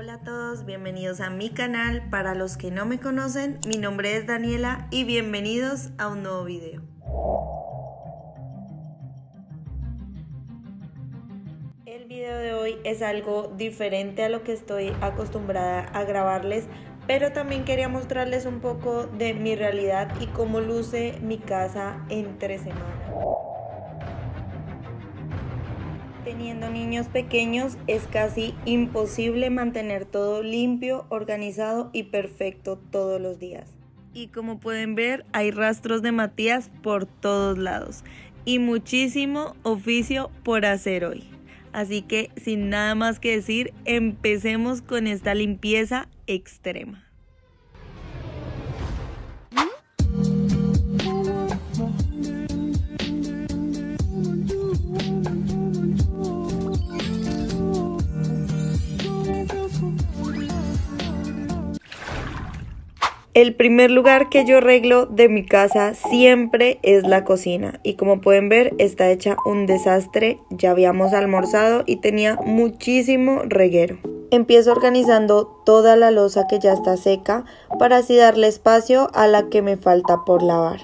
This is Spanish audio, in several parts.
Hola a todos, bienvenidos a mi canal. Para los que no me conocen, mi nombre es Daniela y bienvenidos a un nuevo video. El video de hoy es algo diferente a lo que estoy acostumbrada a grabarles, pero también quería mostrarles un poco de mi realidad y cómo luce mi casa entre semana. Teniendo niños pequeños es casi imposible mantener todo limpio, organizado y perfecto todos los días. Y como pueden ver, hay rastros de Matías por todos lados y muchísimo oficio por hacer hoy. Así que sin nada más que decir, empecemos con esta limpieza extrema. El primer lugar que yo arreglo de mi casa siempre es la cocina y como pueden ver está hecha un desastre, ya habíamos almorzado y tenía muchísimo reguero. Empiezo organizando toda la loza que ya está seca para así darle espacio a la que me falta por lavar.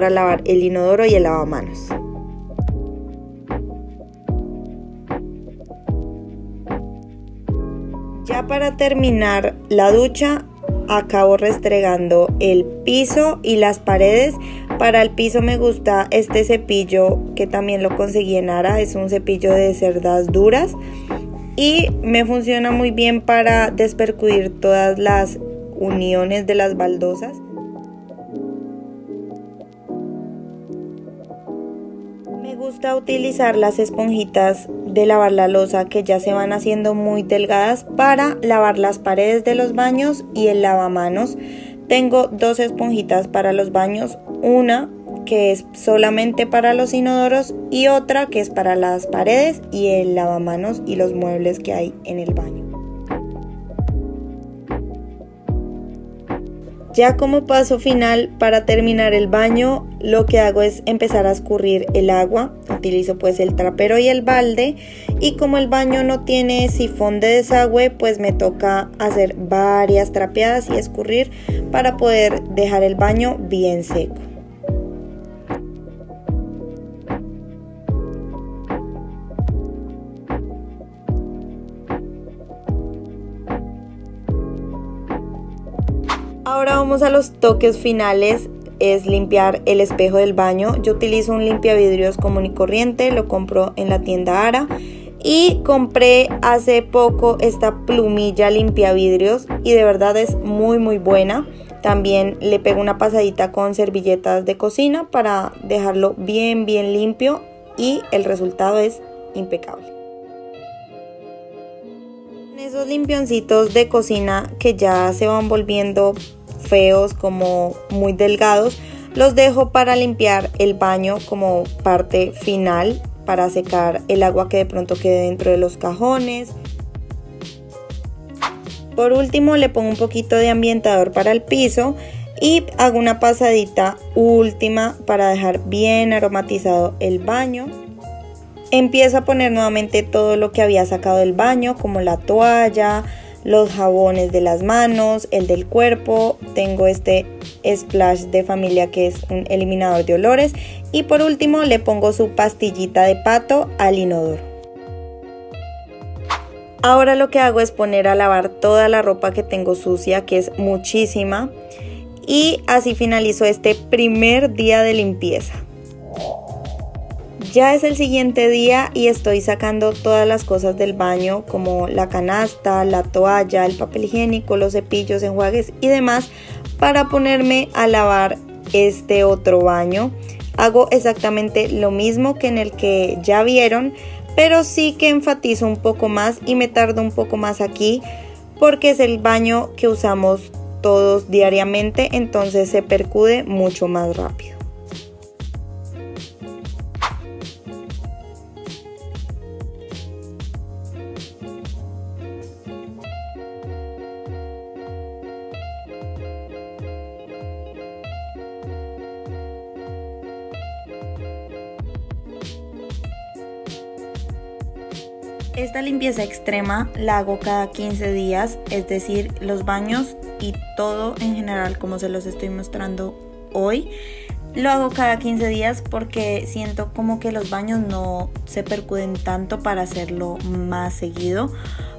para lavar el inodoro y el lavamanos. Ya para terminar la ducha, acabo restregando el piso y las paredes. Para el piso me gusta este cepillo que también lo conseguí en Ara, es un cepillo de cerdas duras y me funciona muy bien para despercudir todas las uniones de las baldosas. Me gusta utilizar las esponjitas de lavar la losa que ya se van haciendo muy delgadas para lavar las paredes de los baños y el lavamanos. Tengo dos esponjitas para los baños, una que es solamente para los inodoros y otra que es para las paredes y el lavamanos y los muebles que hay en el baño. Ya como paso final para terminar el baño, lo que hago es empezar a escurrir el agua. Utilizo pues el trapero y el balde, y como el baño no tiene sifón de desagüe, pues me toca hacer varias trapeadas y escurrir para poder dejar el baño bien seco. Ahora vamos a los toques finales, es limpiar el espejo del baño. Yo utilizo un limpiavidrios común y corriente, lo compro en la tienda Ara, y compré hace poco esta plumilla limpiavidrios y de verdad es muy buena. También le pego una pasadita con servilletas de cocina para dejarlo bien limpio y el resultado es impecable. Esos limpioncitos de cocina que ya se van volviendo feos, como muy delgados, los dejo para limpiar el baño como parte final, para secar el agua que de pronto quede dentro de los cajones. Por último le pongo un poquito de ambientador para el piso y hago una pasadita última para dejar bien aromatizado el baño. Empiezo a poner nuevamente todo lo que había sacado del baño, como la toalla, los jabones de las manos, el del cuerpo. Tengo este splash de familia que es un eliminador de olores. Y por último le pongo su pastillita de pato al inodoro. Ahora lo que hago es poner a lavar toda la ropa que tengo sucia, que es muchísima. Y así finalizo este primer día de limpieza. Ya es el siguiente día y estoy sacando todas las cosas del baño, como la canasta, la toalla, el papel higiénico, los cepillos, enjuagues y demás, para ponerme a lavar este otro baño. Hago exactamente lo mismo que en el que ya vieron, pero sí que enfatizo un poco más y me tardo un poco más aquí porque es el baño que usamos todos diariamente, entonces se percude mucho más rápido. Esta limpieza extrema la hago cada 15 días, es decir, los baños y todo en general, como se los estoy mostrando hoy, lo hago cada 15 días porque siento como que los baños no se percuden tanto para hacerlo más seguido.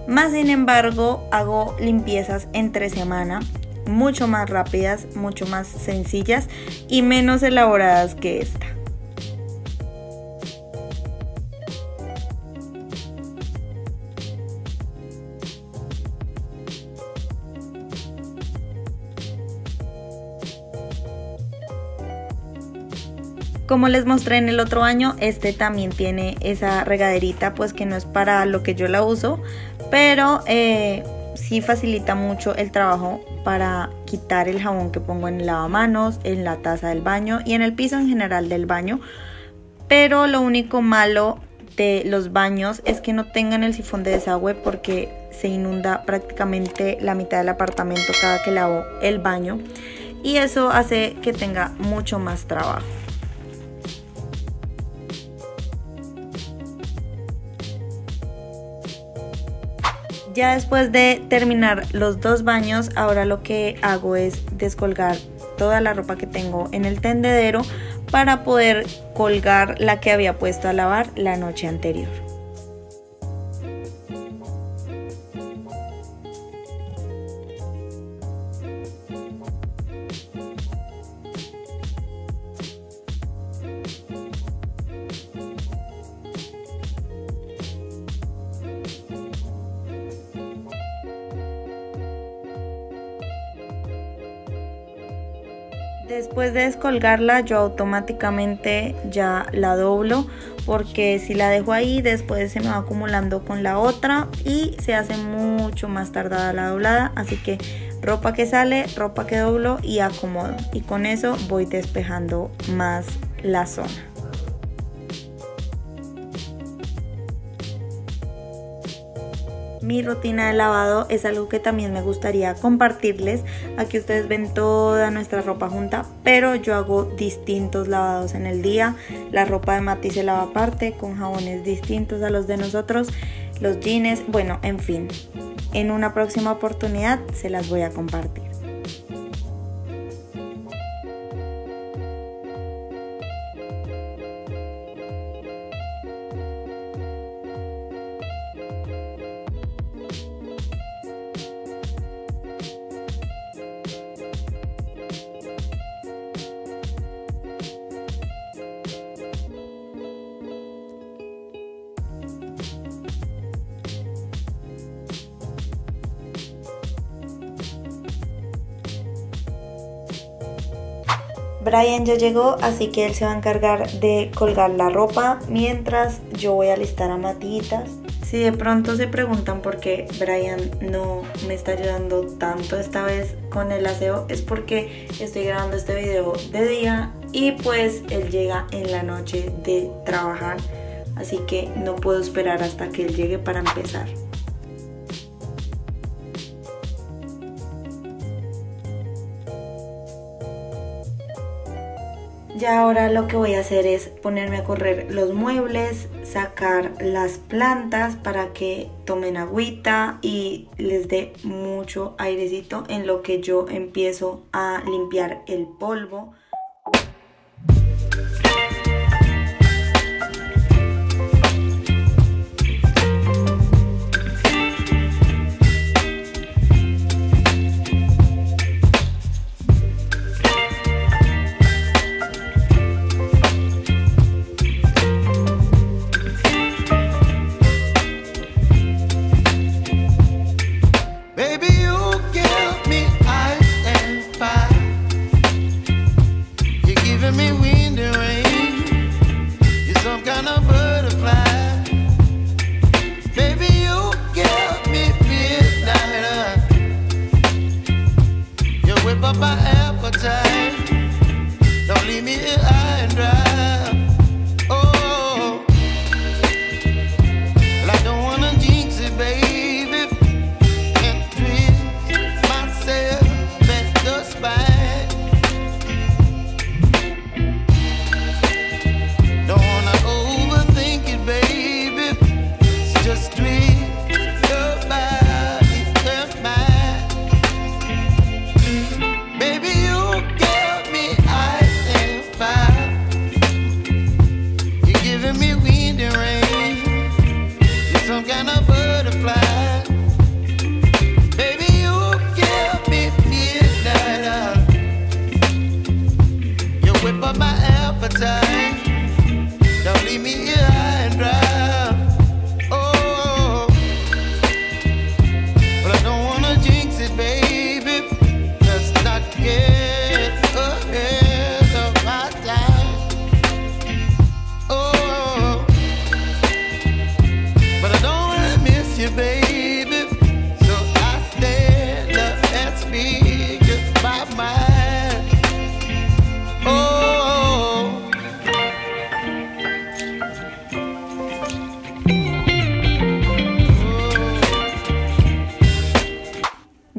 Más sin embargo, hago limpiezas entre semana, mucho más rápidas, mucho más sencillas y menos elaboradas que esta. Como les mostré en el otro año, este también tiene esa regaderita, pues que no es para lo que yo la uso, pero sí facilita mucho el trabajo para quitar el jabón que pongo en el lavamanos, en la taza del baño y en el piso en general del baño. Pero lo único malo de los baños es que no tengan el sifón de desagüe porque se inunda prácticamente la mitad del apartamento cada que lavo el baño y eso hace que tenga mucho más trabajo. Ya después de terminar los dos baños, ahora lo que hago es descolgar toda la ropa que tengo en el tendedero para poder colgar la que había puesto a lavar la noche anterior. Después de descolgarla, yo automáticamente ya la doblo, porque si la dejo ahí después se me va acumulando con la otra y se hace mucho más tardada la doblada. Así que ropa que sale, ropa que doblo y acomodo, y con eso voy despejando más la zona. Mi rutina de lavado es algo que también me gustaría compartirles. Aquí ustedes ven toda nuestra ropa junta, pero yo hago distintos lavados en el día. La ropa de Mati se lava aparte con jabones distintos a los de nosotros, los jeans, bueno, en fin. En una próxima oportunidad se las voy a compartir. Brian ya llegó, así que él se va a encargar de colgar la ropa mientras yo voy a alistar a Matías. Si de pronto se preguntan por qué Brian no me está ayudando tanto esta vez con el aseo, es porque estoy grabando este video de día y pues él llega en la noche de trabajar, así que no puedo esperar hasta que él llegue para empezar. Ya ahora lo que voy a hacer es ponerme a correr los muebles, sacar las plantas para que tomen agüita y les dé mucho airecito en lo que yo empiezo a limpiar el polvo.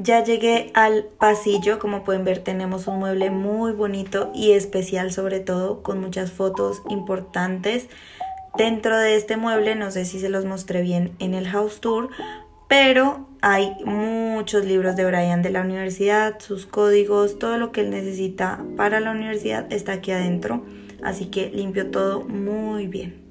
Ya llegué al pasillo. Como pueden ver, tenemos un mueble muy bonito y especial, sobre todo con muchas fotos importantes. Dentro de este mueble, no sé si se los mostré bien en el house tour, pero hay muchas muchos libros de Brian de la universidad, sus códigos, todo lo que él necesita para la universidad está aquí adentro, así que limpio todo muy bien.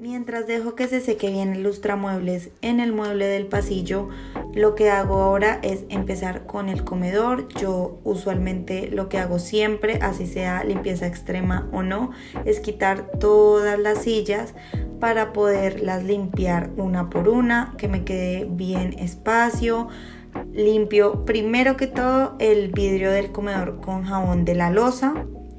Mientras dejo que se seque bien el lustramuebles en el mueble del pasillo, lo que hago ahora es empezar con el comedor. Yo usualmente lo que hago siempre, así sea limpieza extrema o no, es quitar todas las sillas para poderlas limpiar una por una, que me quede bien espacio. Limpio primero que todo el vidrio del comedor con jabón de la loza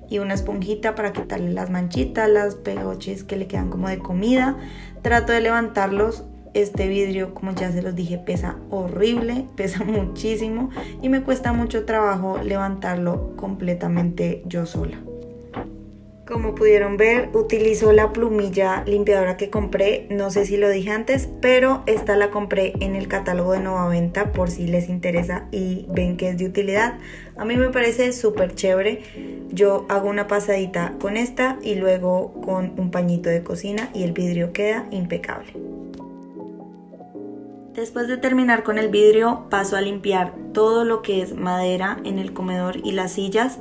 y una esponjita para quitarle las manchitas, las pegoches que le quedan como de comida. Trato de levantarlos. Este vidrio, como ya se los dije, pesa horrible, pesa muchísimo y me cuesta mucho trabajo levantarlo completamente yo sola. Como pudieron ver, utilizo la plumilla limpiadora que compré, no sé si lo dije antes, pero esta la compré en el catálogo de Novaventa por si les interesa y ven que es de utilidad. A mí me parece súper chévere, yo hago una pasadita con esta y luego con un pañito de cocina y el vidrio queda impecable. Después de terminar con el vidrio, paso a limpiar todo lo que es madera en el comedor y las sillas.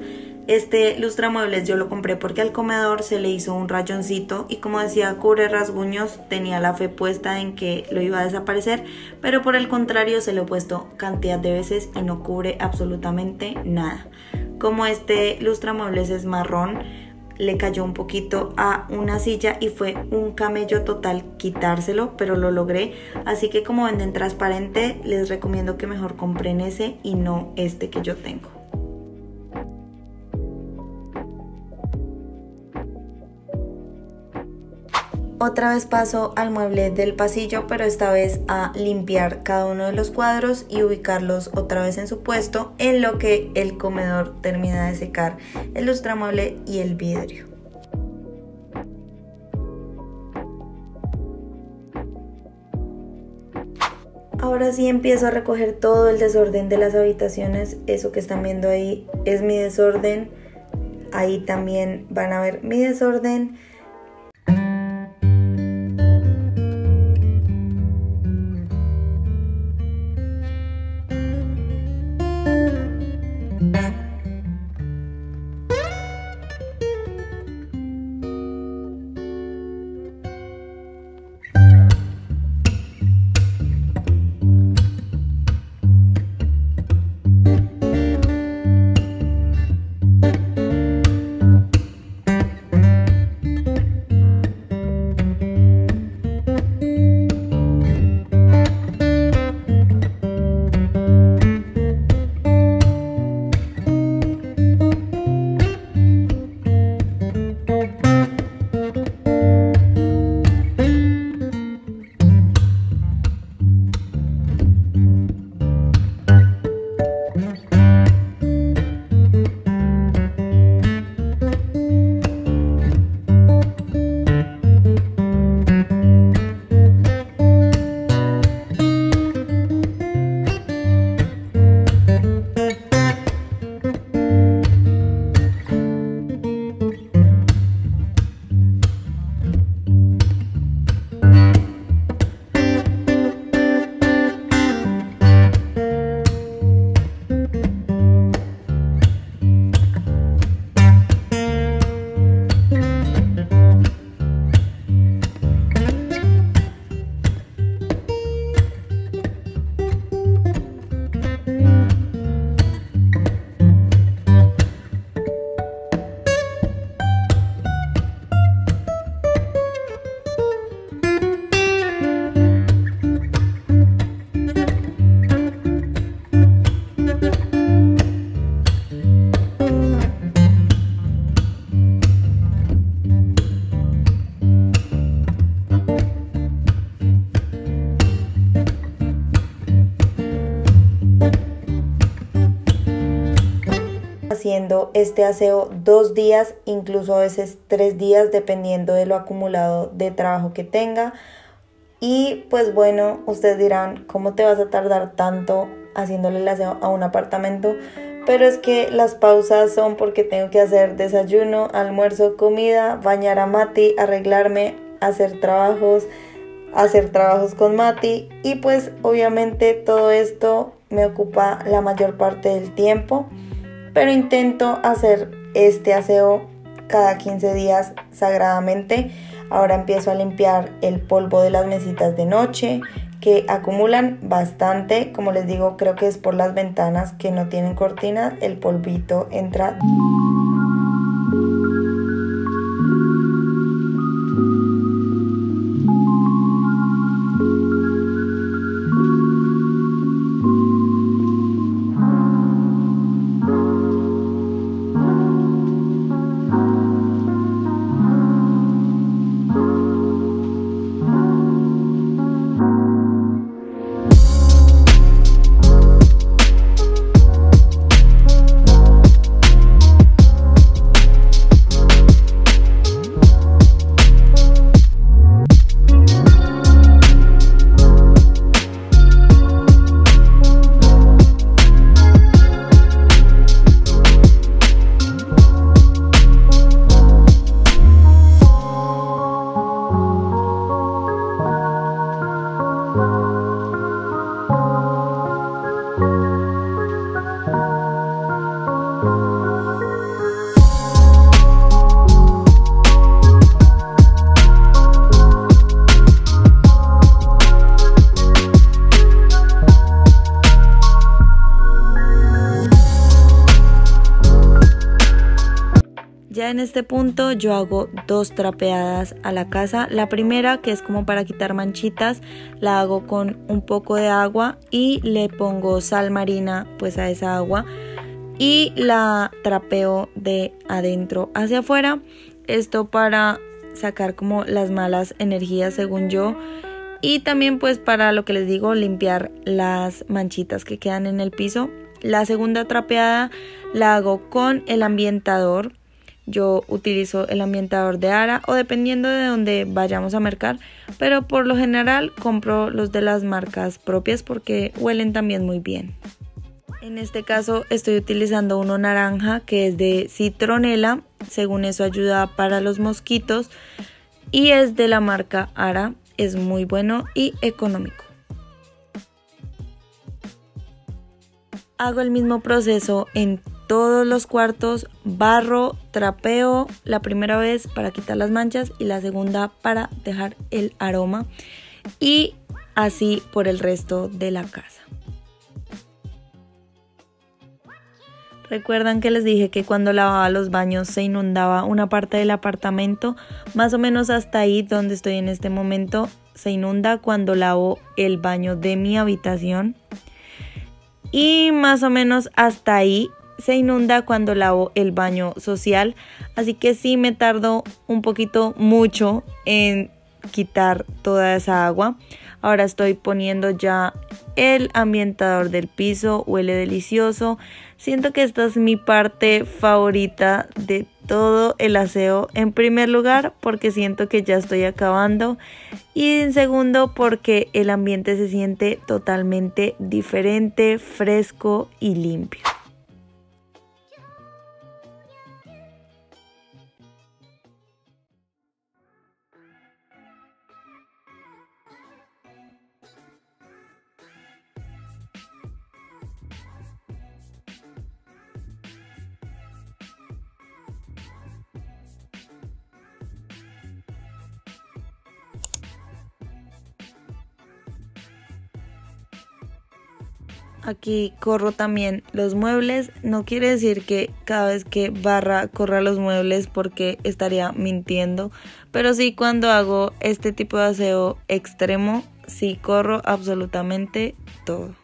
Este lustramuebles yo lo compré porque al comedor se le hizo un rayoncito y como decía cubre rasguños, tenía la fe puesta en que lo iba a desaparecer, pero por el contrario se lo he puesto cantidad de veces y no cubre absolutamente nada. Como este lustramuebles es marrón, le cayó un poquito a una silla y fue un camello total quitárselo, pero lo logré. Así que como venden transparente, les recomiendo que mejor compren ese y no este que yo tengo. Otra vez paso al mueble del pasillo, pero esta vez a limpiar cada uno de los cuadros y ubicarlos otra vez en su puesto, en lo que el comedor termina de secar el lustramueble y el vidrio. Ahora sí empiezo a recoger todo el desorden de las habitaciones. Eso que están viendo ahí es mi desorden. Ahí también van a ver mi desorden. Haciendo este aseo 2 días, incluso a veces 3 días, dependiendo de lo acumulado de trabajo que tenga. Y pues bueno, ustedes dirán, ¿cómo te vas a tardar tanto haciéndole el aseo a un apartamento, pero es que las pausas son porque tengo que hacer desayuno, almuerzo, comida, bañar a Mati, arreglarme, hacer trabajos con Mati, y pues obviamente todo esto me ocupa la mayor parte del tiempo, pero intento hacer este aseo cada 15 días sagradamente. Ahora empiezo a limpiar el polvo de las mesitas de noche, que acumulan bastante. Como les digo, creo que es por las ventanas que no tienen cortinas, el polvito entra. Ya en este punto yo hago 2 trapeadas a la casa. La primera, que es como para quitar manchitas, la hago con un poco de agua y le pongo sal marina pues a esa agua, y la trapeo de adentro hacia afuera. Esto para sacar como las malas energías, según yo, y también pues para, lo que les digo, limpiar las manchitas que quedan en el piso. La segunda trapeada la hago con el ambientador. Yo utilizo el ambientador de Ara o dependiendo de donde vayamos a mercar, pero por lo general compro los de las marcas propias porque huelen también muy bien. En este caso estoy utilizando uno naranja que es de citronela, según eso ayuda para los mosquitos, y es de la marca Ara, es muy bueno y económico. Hago el mismo proceso en todos los cuartos, barro, trapeo la primera vez para quitar las manchas y la segunda para dejar el aroma, y así por el resto de la casa. Recuerdan que les dije que cuando lavaba los baños se inundaba una parte del apartamento, más o menos hasta ahí donde estoy en este momento se inunda cuando lavo el baño de mi habitación, y más o menos hasta ahí se inunda cuando lavo el baño social, así que sí me tardo un poquito mucho en quitar toda esa agua. Ahora estoy poniendo ya el ambientador del piso, huele delicioso. Siento que esta es mi parte favorita de todo el aseo, en primer lugar porque siento que ya estoy acabando, y en segundo porque el ambiente se siente totalmente diferente, fresco y limpio. Aquí corro también los muebles. No quiere decir que cada vez que barra corra los muebles porque estaría mintiendo, pero sí, cuando hago este tipo de aseo extremo, sí corro absolutamente todo.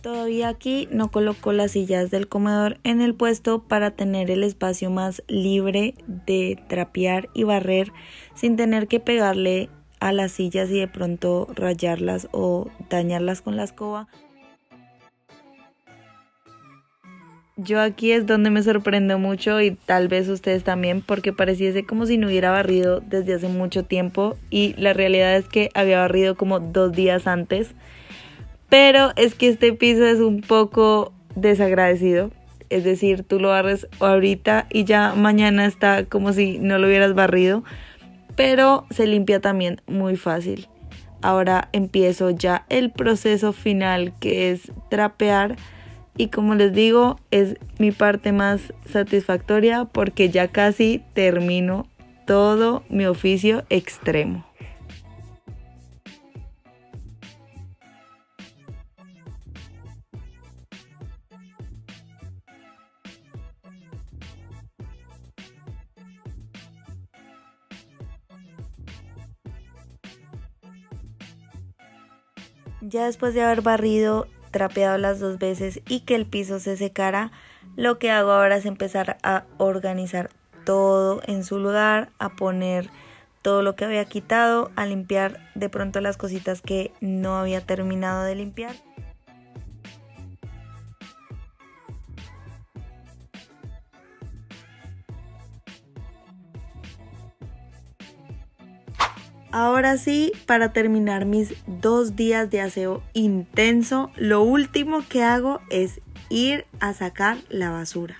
Todavía aquí no coloco las sillas del comedor en el puesto para tener el espacio más libre de trapear y barrer sin tener que pegarle a las sillas y de pronto rayarlas o dañarlas con la escoba. Yo aquí es donde me sorprendo mucho y tal vez ustedes también, porque pareciese como si no hubiera barrido desde hace mucho tiempo y la realidad es que había barrido como 2 días antes. Pero es que este piso es un poco desagradecido, es decir, tú lo barres ahorita y ya mañana está como si no lo hubieras barrido, pero se limpia también muy fácil. Ahora empiezo ya el proceso final, que es trapear, y como les digo, es mi parte más satisfactoria porque ya casi termino todo mi oficio extremo. Ya después de haber barrido, trapeado las 2 veces y que el piso se secara, lo que hago ahora es empezar a organizar todo en su lugar, a poner todo lo que había quitado, a limpiar de pronto las cositas que no había terminado de limpiar. Ahora sí, para terminar mis 2 días de aseo intenso, lo último que hago es ir a sacar la basura.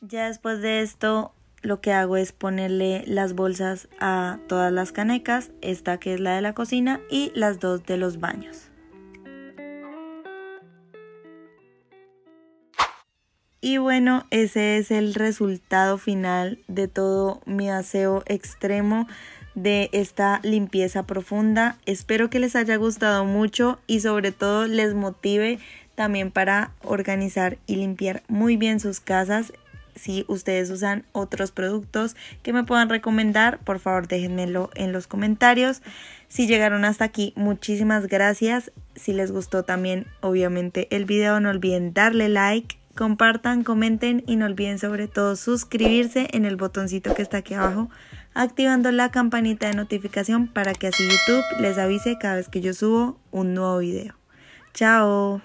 Ya después de esto, lo que hago es ponerle las bolsas a todas las canecas, esta que es la de la cocina y las 2 de los baños. Y bueno, ese es el resultado final de todo mi aseo extremo, de esta limpieza profunda. Espero que les haya gustado mucho y sobre todo les motive también para organizar y limpiar muy bien sus casas. Si ustedes usan otros productos que me puedan recomendar, por favor déjenmelo en los comentarios. Si llegaron hasta aquí, muchísimas gracias. Si les gustó también obviamente el video, no olviden darle like. Compartan, comenten y no olviden sobre todo suscribirse en el botoncito que está aquí abajo, activando la campanita de notificación para que así YouTube les avise cada vez que yo subo un nuevo video. ¡Chao!